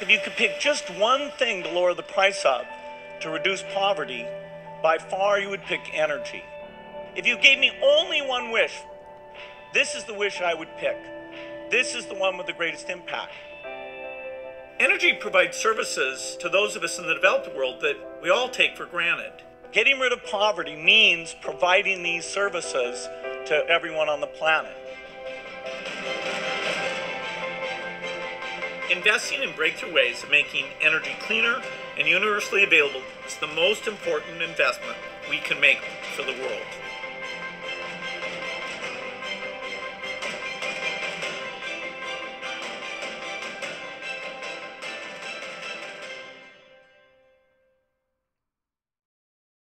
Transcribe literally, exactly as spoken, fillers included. If you could pick just one thing to lower the price of to reduce poverty, by far you would pick energy. If you gave me only one wish, this is the wish I would pick. This is the one with the greatest impact. Energy provides services to those of us in the developed world that we all take for granted. Getting rid of poverty means providing these services to everyone on the planet. Investing in breakthrough ways of making energy cleaner and universally available is the most important investment we can make for the world.